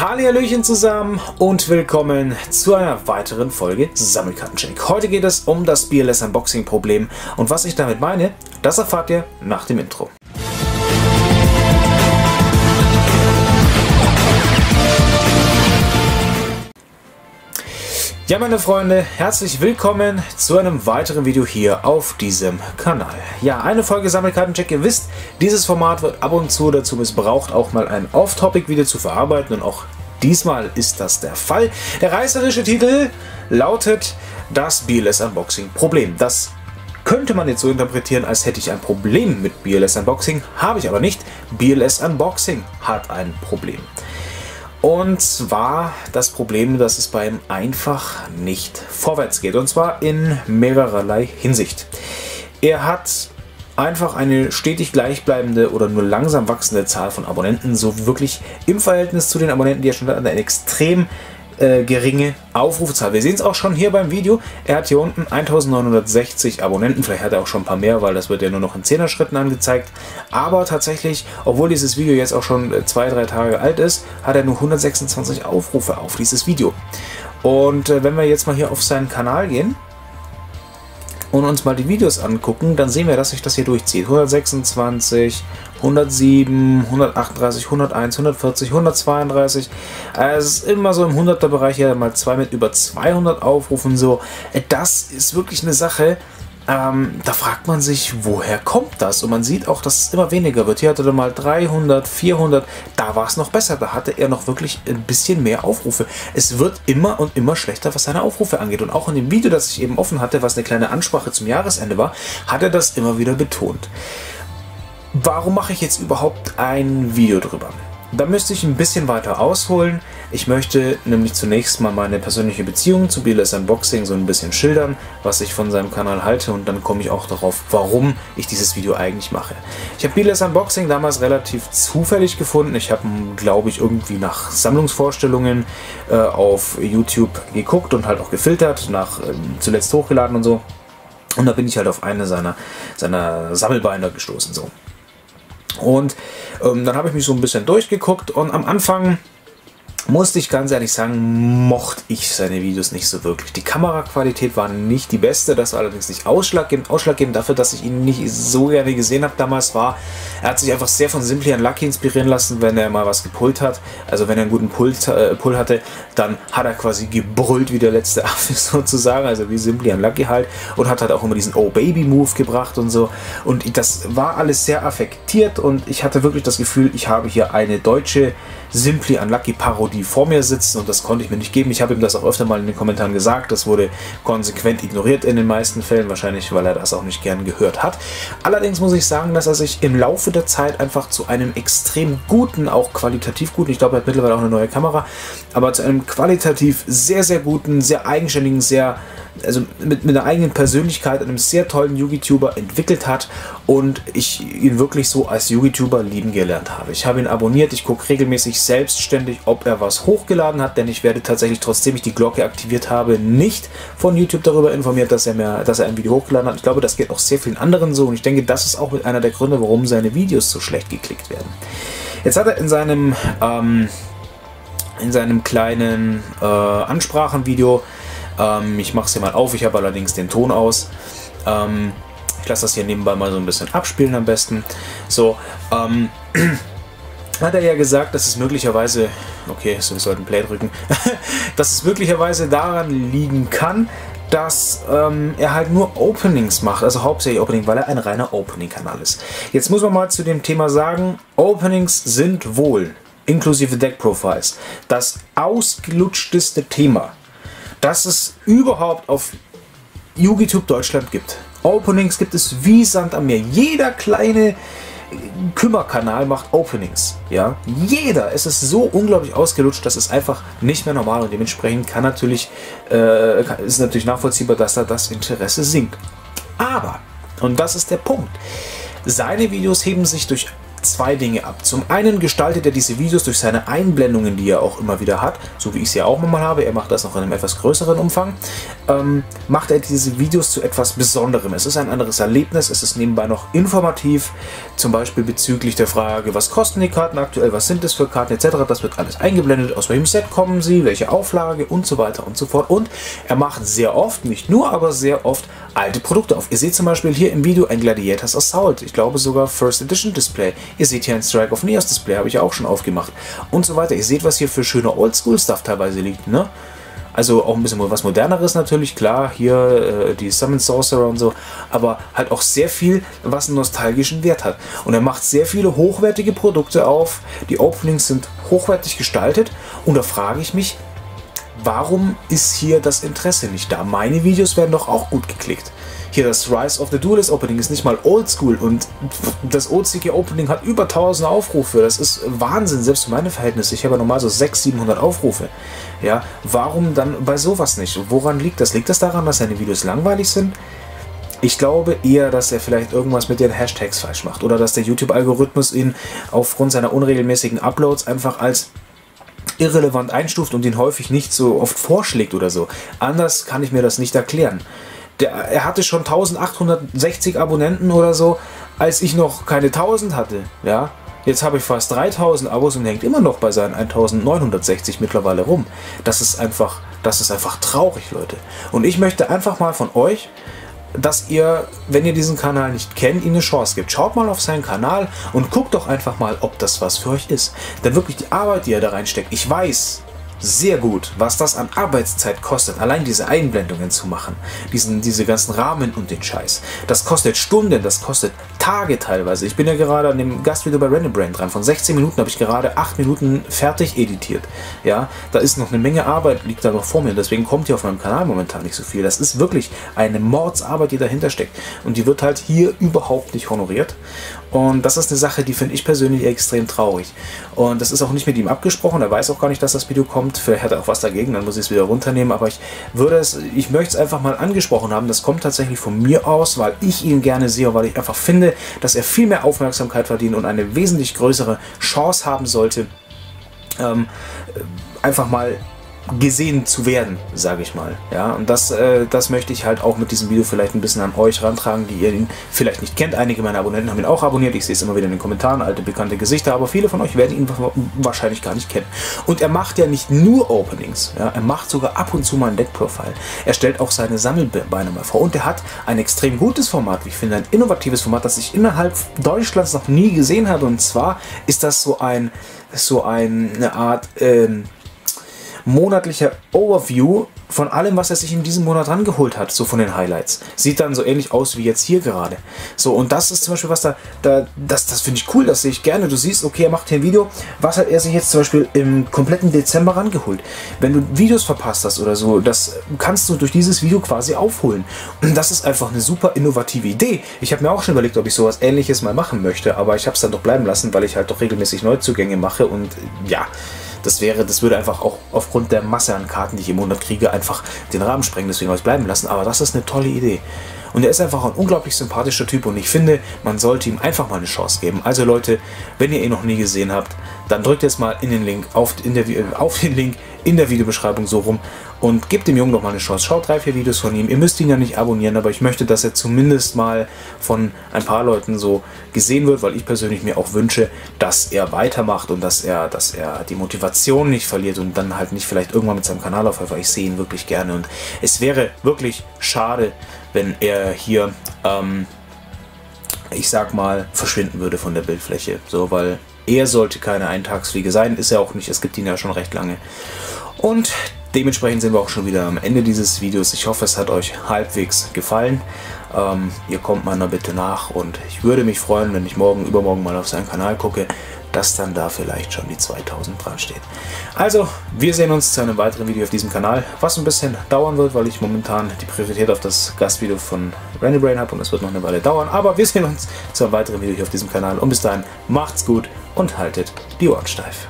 Hallihallöchen zusammen und willkommen zu einer weiteren Folge Sammelkarten-Check. Heute geht es um das BLS Unboxing Problem und was ich damit meine, das erfahrt ihr nach dem Intro. Ja, meine Freunde, herzlich willkommen zu einem weiteren Video hier auf diesem Kanal. Ja, eine Folge Sammelkarten-Check. Ihr wisst, dieses Format wird ab und zu dazu missbraucht, auch mal ein Off-Topic-Video zu verarbeiten. Und auch diesmal ist das der Fall. Der reißerische Titel lautet das BLS-Unboxing-Problem. Das könnte man jetzt so interpretieren, als hätte ich ein Problem mit BLS-Unboxing. Habe ich aber nicht. BLS-Unboxing hat ein Problem. Und zwar das Problem, dass es beim einfach nicht vorwärts geht. Und zwar in mehrererlei Hinsicht. Er hat einfach eine stetig gleichbleibende oder nur langsam wachsende Zahl von Abonnenten. So wirklich im Verhältnis zu den Abonnenten, die er schon hat, eine extrem geringe Aufrufzahl. Wir sehen es auch schon hier beim Video. Er hat hier unten 1960 Abonnenten. Vielleicht hat er auch schon ein paar mehr, weil das wird ja nur noch in 10er Schritten angezeigt. Aber tatsächlich, obwohl dieses Video jetzt auch schon 2-3 Tage alt ist, hat er nur 126 Aufrufe auf dieses Video. Und wenn wir jetzt mal hier auf seinen Kanal gehen und uns mal die Videos angucken, dann sehen wir, dass sich das hier durchzieht. 126, 107, 138, 101, 140, 132. Es ist immer so im 100er Bereich, hier mal 2 mit über 200 Aufrufen. So, das ist wirklich eine Sache, da fragt man sich, woher kommt das? Und man sieht auch, dass es immer weniger wird. Hier hatte er mal 300, 400, da war es noch besser. Da hatte er noch wirklich ein bisschen mehr Aufrufe. Es wird immer und immer schlechter, was seine Aufrufe angeht. Und auch in dem Video, das ich eben offen hatte, was eine kleine Ansprache zum Jahresende war, hat er das immer wieder betont. Warum mache ich jetzt überhaupt ein Video drüber? Da müsste ich ein bisschen weiter ausholen. Ich möchte nämlich zunächst mal meine persönliche Beziehung zu BLS Unboxing so ein bisschen schildern, was ich von seinem Kanal halte, und dann komme ich auch darauf, warum ich dieses Video eigentlich mache. Ich habe BLS Unboxing damals relativ zufällig gefunden. Ich habe, glaube ich, irgendwie nach Sammlungsvorstellungen auf YouTube geguckt und halt auch gefiltert, nach zuletzt hochgeladen und so. Und da bin ich halt auf eine seiner Sammelbinder gestoßen, so. Und dann habe ich mich so ein bisschen durchgeguckt und am Anfang musste ich ganz ehrlich sagen, mochte ich seine Videos nicht so wirklich. Die Kameraqualität war nicht die beste, das war allerdings nicht ausschlaggebend. Ausschlaggebend dafür, dass ich ihn nicht so gerne gesehen habe damals war, er hat sich einfach sehr von Simply Unlucky inspirieren lassen, wenn er mal was gepullt hat. Also wenn er einen guten Pull hatte, dann hat er quasi gebrüllt wie der letzte Affe sozusagen, also wie Simply Unlucky halt. Und hat halt auch immer diesen Oh-Baby-Move gebracht und so. Und das war alles sehr affektiert und ich hatte wirklich das Gefühl, ich habe hier eine deutsche Simply Unlucky-Parodie vor mir sitzen, und das konnte ich mir nicht geben. Ich habe ihm das auch öfter mal in den Kommentaren gesagt. Das wurde konsequent ignoriert in den meisten Fällen, wahrscheinlich weil er das auch nicht gern gehört hat. Allerdings muss ich sagen, dass er sich im Laufe der Zeit einfach zu einem extrem guten, auch qualitativ guten, ich glaube, er hat mittlerweile auch eine neue Kamera, aber zu einem qualitativ sehr, sehr guten, sehr eigenständigen, also mit einer eigenen Persönlichkeit, einem sehr tollen YouTuber entwickelt hat und ich ihn wirklich so als YouTuber lieben gelernt habe. Ich habe ihn abonniert, ich gucke regelmäßig selbstständig, ob er was hochgeladen hat, denn ich werde tatsächlich, trotzdem ich die Glocke aktiviert habe, nicht von YouTube darüber informiert, dass er ein Video hochgeladen hat. Ich glaube, das geht auch sehr vielen anderen so und ich denke, das ist auch mit einer der Gründe, warum seine Videos so schlecht geklickt werden. Jetzt hat er in seinem kleinen Ansprachenvideo, ich mache es hier mal auf, ich habe allerdings den Ton aus, ich lasse das hier nebenbei mal so ein bisschen abspielen am besten, so, hat er ja gesagt, dass es möglicherweise, okay, so, wir sollten Play drücken, dass es möglicherweise daran liegen kann, dass er halt nur Openings macht, also hauptsächlich Opening, weil er ein reiner Opening-Kanal ist. Jetzt muss man mal zu dem Thema sagen, Openings sind wohl, inklusive Deck-Profiles, das ausgelutschteste Thema, dass es überhaupt auf YouTube Deutschland gibt. Openings gibt es wie Sand am Meer. Jeder kleine Kümmerkanal macht Openings. Ja? Jeder. Es ist so unglaublich ausgelutscht, das ist einfach nicht mehr normal und dementsprechend ist natürlich nachvollziehbar, dass da das Interesse sinkt. Aber, und das ist der Punkt, seine Videos heben sich durch zwei Dinge ab. Zum einen gestaltet er diese Videos durch seine Einblendungen, die er auch immer wieder hat, so wie ich sie ja auch nochmal habe, er macht das noch in einem etwas größeren Umfang, macht er diese Videos zu etwas Besonderem. Es ist ein anderes Erlebnis, es ist nebenbei noch informativ, zum Beispiel bezüglich der Frage, was kosten die Karten aktuell, was sind das für Karten etc. Das wird alles eingeblendet, aus welchem Set kommen sie, welche Auflage und so weiter und so fort. Und er macht sehr oft, nicht nur, aber sehr oft alte Produkte auf. Ihr seht zum Beispiel hier im Video ein Gladiators Assault, ich glaube sogar First Edition Display. Ihr seht hier ein Strike of Neos Display, habe ich ja auch schon aufgemacht und so weiter. Ihr seht, was hier für schöne Oldschool-Stuff teilweise liegt, ne? Also auch ein bisschen was Moderneres natürlich, klar, hier die Summon Sorcerer und so, aber halt auch sehr viel, was einen nostalgischen Wert hat. Und er macht sehr viele hochwertige Produkte auf, die Openings sind hochwertig gestaltet und da frage ich mich, warum ist hier das Interesse nicht da? Meine Videos werden doch auch gut geklickt. Hier das Rise of the Duelist Opening ist nicht mal oldschool und das OCG Opening hat über 1000 Aufrufe. Das ist Wahnsinn, selbst für meine Verhältnisse. Ich habe ja normal so 600, 700 Aufrufe. Ja, warum dann bei sowas nicht? Woran liegt das? Liegt das daran, dass seine Videos langweilig sind? Ich glaube eher, dass er vielleicht irgendwas mit den Hashtags falsch macht oder dass der YouTube-Algorithmus ihn aufgrund seiner unregelmäßigen Uploads einfach als irrelevant einstuft und ihn häufig nicht so oft vorschlägt oder so. Anders kann ich mir das nicht erklären. Er hatte schon 1860 Abonnenten oder so, als ich noch keine 1000 hatte. Ja? Jetzt habe ich fast 3000 Abos und hängt immer noch bei seinen 1960 mittlerweile rum. Das ist einfach traurig, Leute. Und ich möchte einfach mal von euch, dass ihr, wenn ihr diesen Kanal nicht kennt, ihm eine Chance gibt. Schaut mal auf seinen Kanal und guckt doch einfach mal, ob das was für euch ist. Denn wirklich die Arbeit, die er da reinsteckt, ich weiß sehr gut, was das an Arbeitszeit kostet, allein diese Einblendungen zu machen, diese ganzen Rahmen und den Scheiß. Das kostet Stunden, das kostet Tage teilweise. Ich bin ja gerade an dem Gastvideo bei Random Brand dran. Von 16 Minuten habe ich gerade 8 Minuten fertig editiert. Ja, da ist noch eine Menge Arbeit, liegt da noch vor mir. Deswegen kommt hier auf meinem Kanal momentan nicht so viel. Das ist wirklich eine Mordsarbeit, die dahinter steckt. Und die wird halt hier überhaupt nicht honoriert. Und das ist eine Sache, die finde ich persönlich extrem traurig. Und das ist auch nicht mit ihm abgesprochen. Er weiß auch gar nicht, dass das Video kommt. Vielleicht hat er auch was dagegen, dann muss ich es wieder runternehmen. Aber ich möchte es einfach mal angesprochen haben. Das kommt tatsächlich von mir aus, weil ich ihn gerne sehe und weil ich einfach finde, dass er viel mehr Aufmerksamkeit verdient und eine wesentlich größere Chance haben sollte, einfach mal gesehen zu werden, sage ich mal. Ja, und das möchte ich halt auch mit diesem Video vielleicht ein bisschen an euch rantragen, die ihr ihn vielleicht nicht kennt. Einige meiner Abonnenten haben ihn auch abonniert. Ich sehe es immer wieder in den Kommentaren, alte bekannte Gesichter, aber viele von euch werden ihn wahrscheinlich gar nicht kennen. Und er macht ja nicht nur Openings, ja, er macht sogar ab und zu mal ein Deck-Profile. Er stellt auch seine Sammelbeine mal vor und er hat ein extrem gutes Format, ich finde, ein innovatives Format, das ich innerhalb Deutschlands noch nie gesehen habe. Und zwar ist das so eine Art monatlicher Overview von allem, was er sich in diesem Monat rangeholt hat, so von den Highlights. Sieht dann so ähnlich aus wie jetzt hier gerade. So, und das ist zum Beispiel was das finde ich cool, das sehe ich gerne. Du siehst, okay, er macht hier ein Video, was hat er sich jetzt zum Beispiel im kompletten Dezember rangeholt. Wenn du Videos verpasst hast oder so, das kannst du durch dieses Video quasi aufholen. Und das ist einfach eine super innovative Idee. Ich habe mir auch schon überlegt, ob ich sowas Ähnliches mal machen möchte, aber ich habe es dann doch bleiben lassen, weil ich halt doch regelmäßig Neuzugänge mache und ja, das würde einfach auch aufgrund der Masse an Karten, die ich im Monat kriege, einfach den Rahmen sprengen. Deswegen habe ich es bleiben lassen. Aber das ist eine tolle Idee. Und er ist einfach ein unglaublich sympathischer Typ und ich finde, man sollte ihm einfach mal eine Chance geben. Also Leute, wenn ihr ihn noch nie gesehen habt, dann drückt jetzt mal auf den Link in der Videobeschreibung so rum und gebt dem Jungen doch mal eine Chance. Schaut 3, 4 Videos von ihm. Ihr müsst ihn ja nicht abonnieren, aber ich möchte, dass er zumindest mal von ein paar Leuten so gesehen wird, weil ich persönlich mir auch wünsche, dass er weitermacht und dass er die Motivation nicht verliert und dann halt nicht vielleicht irgendwann mit seinem Kanal aufhört, weil ich sehe ihn wirklich gerne und es wäre wirklich schade, wenn er hier, ich sag mal, verschwinden würde von der Bildfläche. So, weil er sollte keine Eintagsfliege sein, ist er auch nicht, es gibt ihn ja schon recht lange. Und dementsprechend sind wir auch schon wieder am Ende dieses Videos. Ich hoffe, es hat euch halbwegs gefallen. Ihr kommt meiner Bitte nach und ich würde mich freuen, wenn ich morgen, übermorgen mal auf seinen Kanal gucke, dass dann da vielleicht schon die 2000 dran steht. Also, wir sehen uns zu einem weiteren Video auf diesem Kanal, was ein bisschen dauern wird, weil ich momentan die Priorität auf das Gastvideo von Randy Brain habe und das wird noch eine Weile dauern, aber wir sehen uns zu einem weiteren Video hier auf diesem Kanal und bis dahin macht's gut und haltet die Ohren steif.